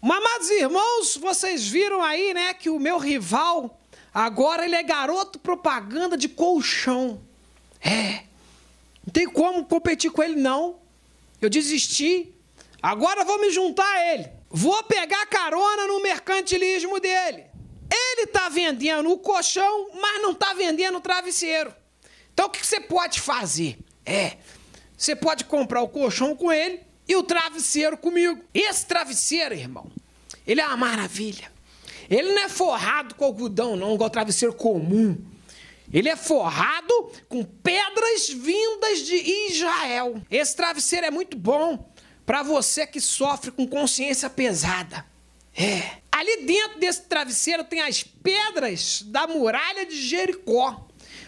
Amados irmãos, vocês viram aí, né, que o meu rival, agora ele é garoto propaganda de colchão. É, não tem como competir com ele não. Eu desisti, agora vou me juntar a ele. Vou pegar carona no mercantilismo dele. Ele está vendendo o colchão, mas não está vendendo o travesseiro. Então o que você pode fazer? É, você pode comprar o colchão com ele e o travesseiro comigo. Esse travesseiro, irmão, ele é uma maravilha. Ele não é forrado com algodão, não, igual travesseiro comum. Ele é forrado com pedras vindas de Israel. Esse travesseiro é muito bom para você que sofre com consciência pesada. É. Ali dentro desse travesseiro tem as pedras da muralha de Jericó,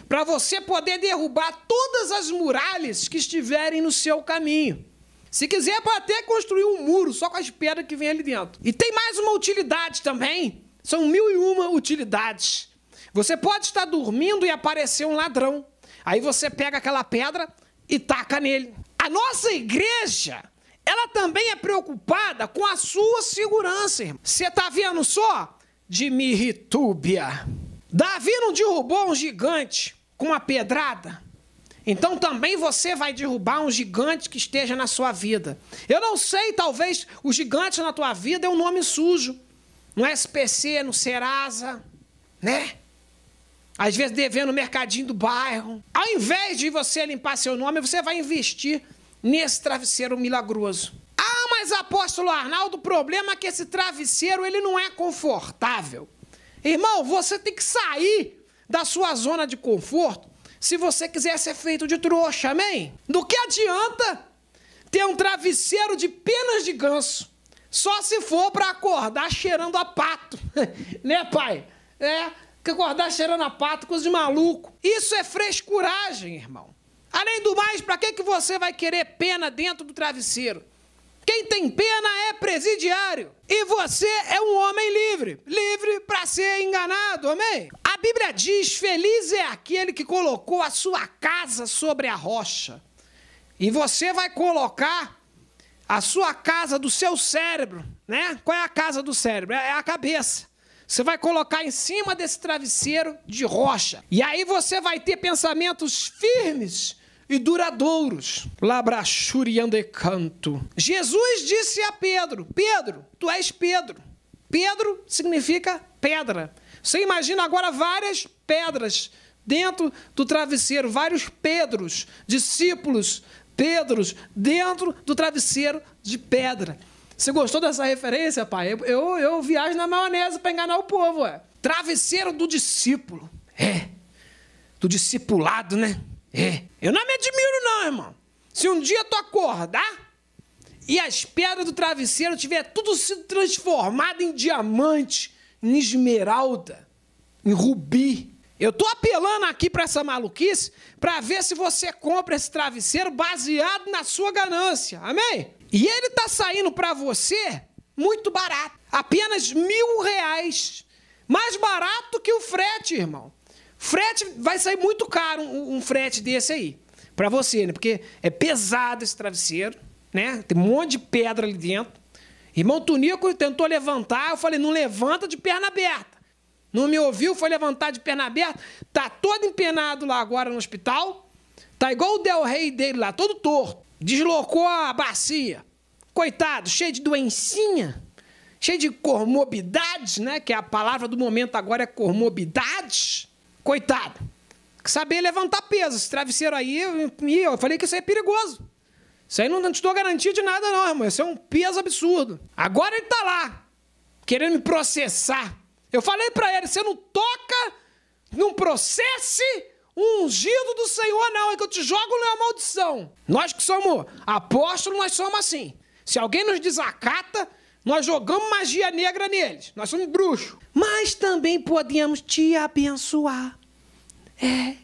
para você poder derrubar todas as muralhas que estiverem no seu caminho. Se quiser, pode até construir um muro só com as pedras que vem ali dentro. E tem mais uma utilidade também. São 1001 utilidades. Você pode estar dormindo e aparecer um ladrão. Aí você pega aquela pedra e taca nele. A nossa igreja, ela também é preocupada com a sua segurança, irmão. Você está vendo só? De mirritúbia. Davi não derrubou um gigante com uma pedrada? Então também você vai derrubar um gigante que esteja na sua vida. Eu não sei, talvez o gigante na tua vida é um nome sujo. No SPC, no Serasa, né? Às vezes devendo no mercadinho do bairro. Ao invés de você limpar seu nome, você vai investir nesse travesseiro milagroso. Ah, mas Apóstolo Arnaldo, o problema é que esse travesseiro ele não é confortável. Irmão, você tem que sair da sua zona de conforto se você quiser ser feito de trouxa, amém? Do que adianta ter um travesseiro de penas de ganso? Só se for para acordar cheirando a pato. Né, pai? É, que acordar cheirando a pato, coisa de maluco. Isso é frescuragem, irmão. Além do mais, para que você vai querer pena dentro do travesseiro? Quem tem pena é presidiário. E você é um homem livre. Livre para ser enganado, amém? A Bíblia diz, feliz é aquele que colocou a sua casa sobre a rocha. E você vai colocar a sua casa do seu cérebro, né? Qual é a casa do cérebro? É a cabeça. Você vai colocar em cima desse travesseiro de rocha. E aí você vai ter pensamentos firmes e duradouros. Labrachuriando e canto. Jesus disse a Pedro: Pedro, tu és Pedro. Pedro significa pedra. Você imagina agora várias pedras dentro do travesseiro, vários Pedros, discípulos, Pedros dentro do travesseiro de pedra. Você gostou dessa referência, pai? Eu viajo na maionese para enganar o povo, ué. Travesseiro do discípulo. É. Do discipulado, né? É. Eu não me admiro não, irmão. Se um dia tu acordar e as pedras do travesseiro tiver tudo sido transformado em diamante, em esmeralda, em rubi. Eu tô apelando aqui para essa maluquice para ver se você compra esse travesseiro baseado na sua ganância. Amém? E ele tá saindo para você muito barato. Apenas R$ 1.000. Mais barato que o frete, irmão. Frete vai sair muito caro, um frete desse aí, para você, né? Porque é pesado esse travesseiro, né? Tem um monte de pedra ali dentro. Irmão Tunico tentou levantar, eu falei, não levanta de perna aberta. Não me ouviu, foi levantar de perna aberta. Tá todo empenado lá agora no hospital. Tá igual o Del Rey dele lá, todo torto. Deslocou a bacia. Coitado, cheio de doencinha, cheio de comorbidades, né? Que a palavra do momento agora é comorbidades. Coitado, saber levantar peso, esse travesseiro aí, eu falei que isso aí é perigoso. Isso aí não te dou garantia de nada não, irmão, isso é um peso absurdo. Agora ele tá lá, querendo me processar. Eu falei pra ele, você não toca, não processe um ungido do Senhor não, é que eu te jogo na maldição. Nós que somos apóstolos, nós somos assim. Se alguém nos desacata, nós jogamos magia negra neles. Nós somos bruxos. Mas também podemos te abençoar. É.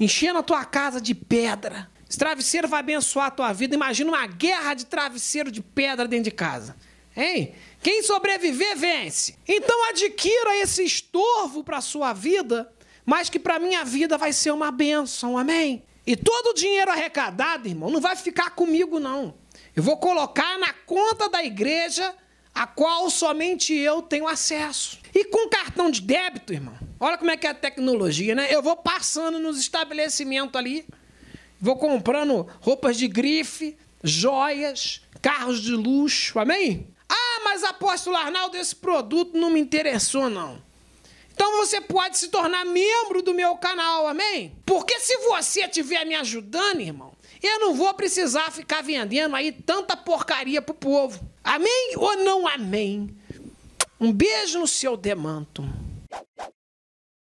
Enchendo a tua casa de pedra. Esse travesseiro vai abençoar a tua vida. Imagina uma guerra de travesseiro de pedra dentro de casa. Hein? Quem sobreviver, vence. Então adquira esse estorvo para a sua vida, mas que para a minha vida vai ser uma bênção. Amém? E todo o dinheiro arrecadado, irmão, não vai ficar comigo, não. Eu vou colocar na conta da igreja a qual somente eu tenho acesso. E com cartão de débito, irmão, olha como é que é a tecnologia, né? Eu vou passando nos estabelecimentos ali, vou comprando roupas de grife, joias, carros de luxo, amém? Ah, mas Apóstolo Arnaldo, esse produto não me interessou, não. Então você pode se tornar membro do meu canal, amém? Porque se você estiver me ajudando, irmão, eu não vou precisar ficar vendendo aí tanta porcaria pro povo. Amém ou não amém? Um beijo no seu demanto.